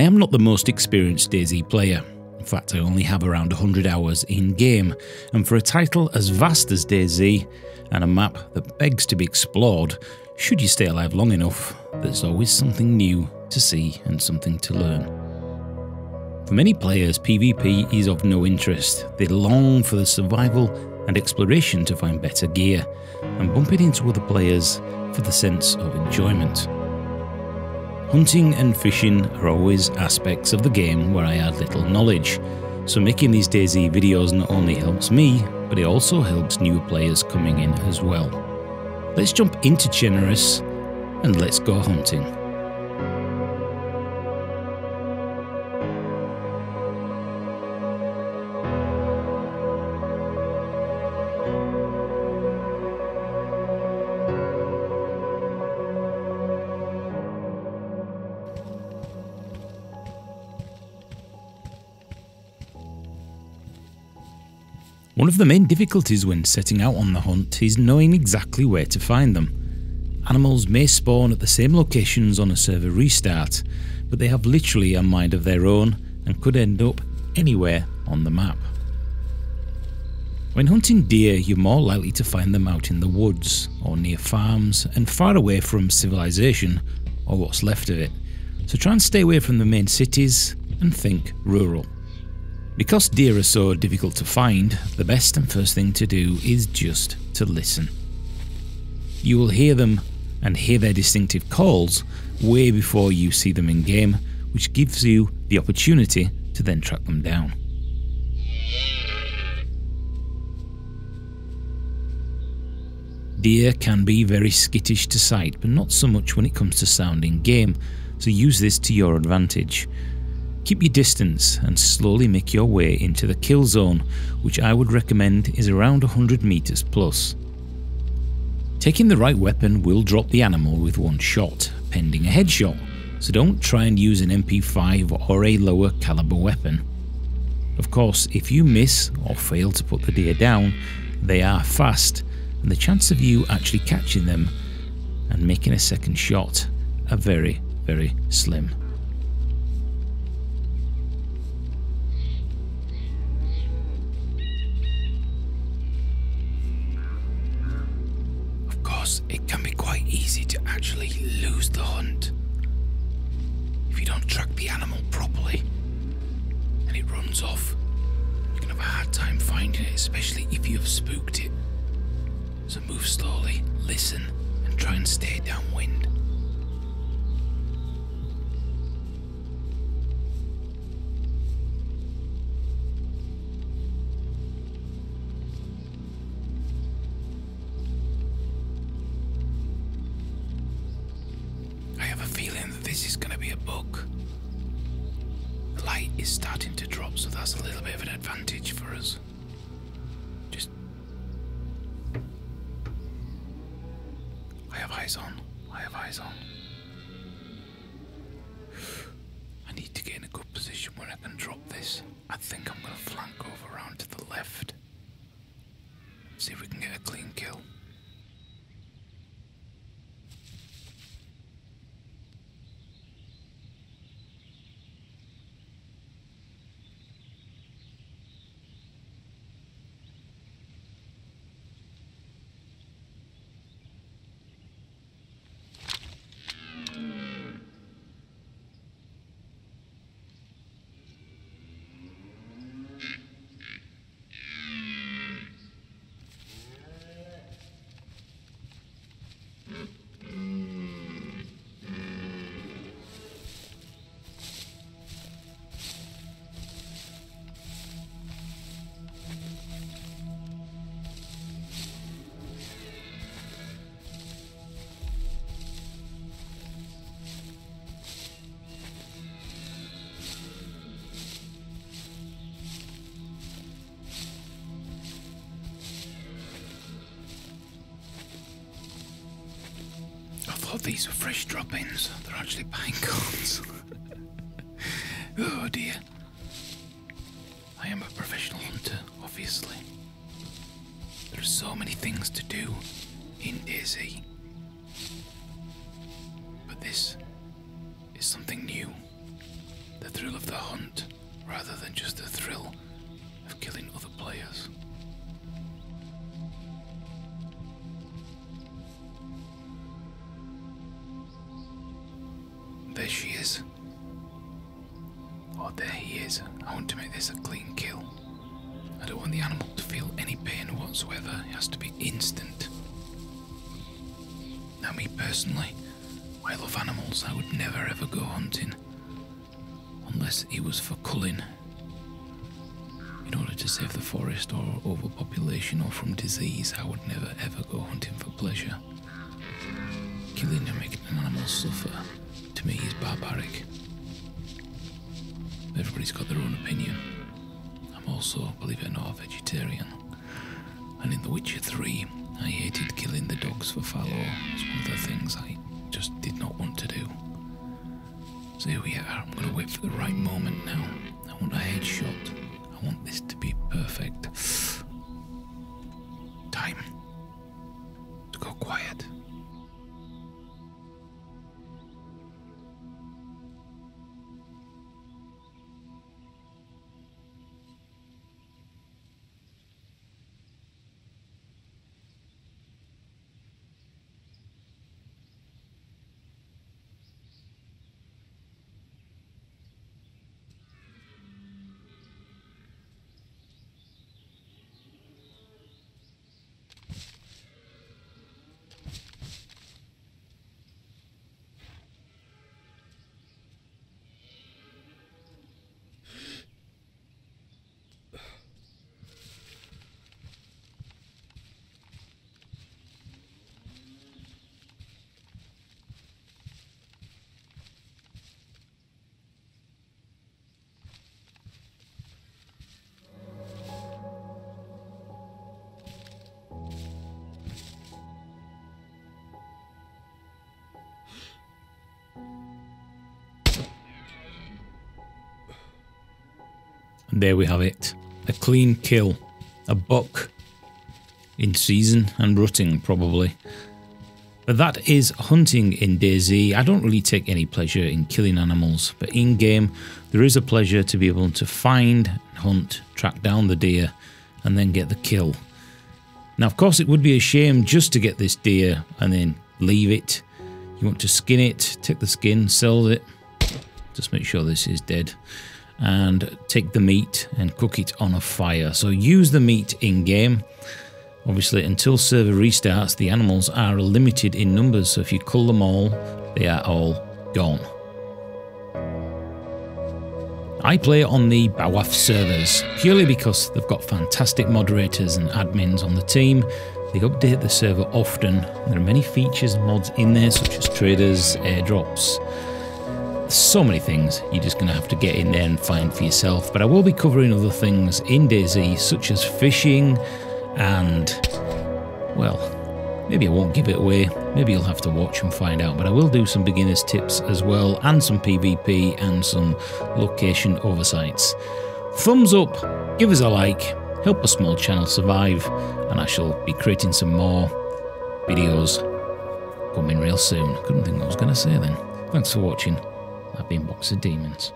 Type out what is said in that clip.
I am not the most experienced DayZ player. In fact, I only have around 100 hours in-game, and for a title as vast as DayZ, and a map that begs to be explored, should you stay alive long enough, there's always something new to see and something to learn. For many players, PvP is of no interest. They long for the survival and exploration to find better gear, and bumping into other players for the sense of enjoyment. Hunting and fishing are always aspects of the game where I had little knowledge, so making these DayZ videos not only helps me, but it also helps newer players coming in as well. Let's jump into Generous and let's go hunting. One of the main difficulties when setting out on the hunt is knowing exactly where to find them. Animals may spawn at the same locations on a server restart, but they have literally a mind of their own and could end up anywhere on the map. When hunting deer, you're more likely to find them out in the woods, or near farms, and far away from civilization, or what's left of it, so try and stay away from the main cities and think rural. Because deer are so difficult to find, the best and first thing to do is just to listen. You will hear them and hear their distinctive calls way before you see them in game, which gives you the opportunity to then track them down. Deer can be very skittish to sight, but not so much when it comes to sound in game, so use this to your advantage. Keep your distance and slowly make your way into the kill zone, which I would recommend is around 100 meters plus. Taking the right weapon will drop the animal with one shot, pending a headshot, so don't try and use an MP5 or a lower caliber weapon. Of course, if you miss or fail to put the deer down, they are fast, and the chance of you actually catching them and making a second shot are very, very slim. It can be quite easy to actually lose the hunt if you don't track the animal properly and it runs off. You can have a hard time finding it, especially if you have spooked it. So move slowly, listen, and try and stay downwind. This is going to be a book. The light is starting to drop, so that's a little bit of an advantage for us. Just... I have eyes on. I have eyes on. I need to get in a good position where I can drop this. I think I'm going to flank over around to the left. See if we can get a clean kill. Oh, these are fresh drop-ins. They're actually pine cones. Oh dear. I am a professional hunter, obviously. There are so many things to do in DayZ. But this is something new. the thrill of the hunt rather than just the thrill of killing other players. There she is. Or there he is. I want to make this a clean kill. I don't want the animal to feel any pain whatsoever. It has to be instant. Now, me personally, I love animals. I would never ever go hunting unless it was for culling, in order to save the forest, or overpopulation, or from disease. I would never ever go hunting for pleasure. Killing and making an animal suffer, to me, is barbaric. Everybody's got their own opinion. I'm also, believe it or not, a vegetarian. And in The Witcher 3, I hated killing the dogs for fallow. It's one of the things I just did not want to do. So here we are. I'm going to wait for the right moment now. I want a headshot. I want this to be perfect. Time to go quiet. And there we have it. A clean kill. A buck. In season and rutting, probably. But that is hunting in DayZ. I don't really take any pleasure in killing animals, but in game there is a pleasure to be able to find, hunt, track down the deer and then get the kill. Now of course it would be a shame just to get this deer and then leave it. You want to skin it, take the skin, sell it. Just make sure this is dead. And take the meat and cook it on a fire. So use the meat in game. Obviously, until server restarts, the animals are limited in numbers, so if you cull them all, they are all gone. I play on the BWAF servers purely because they've got fantastic moderators and admins on the team. They update the server often. There are many features and mods in there, such as traders, airdrops. So many things you're just going to have to get in there and find for yourself. But I will be covering other things in DayZ, such as fishing and, well, maybe I won't give it away. Maybe you'll have to watch and find out. But I will do some beginners tips as well, and some PvP and some location oversights. Thumbs up, give us a like, help a small channel survive, and I shall be creating some more videos coming real soon. Couldn't think I was going to say then. Thanks for watching. I've been Box of Demons.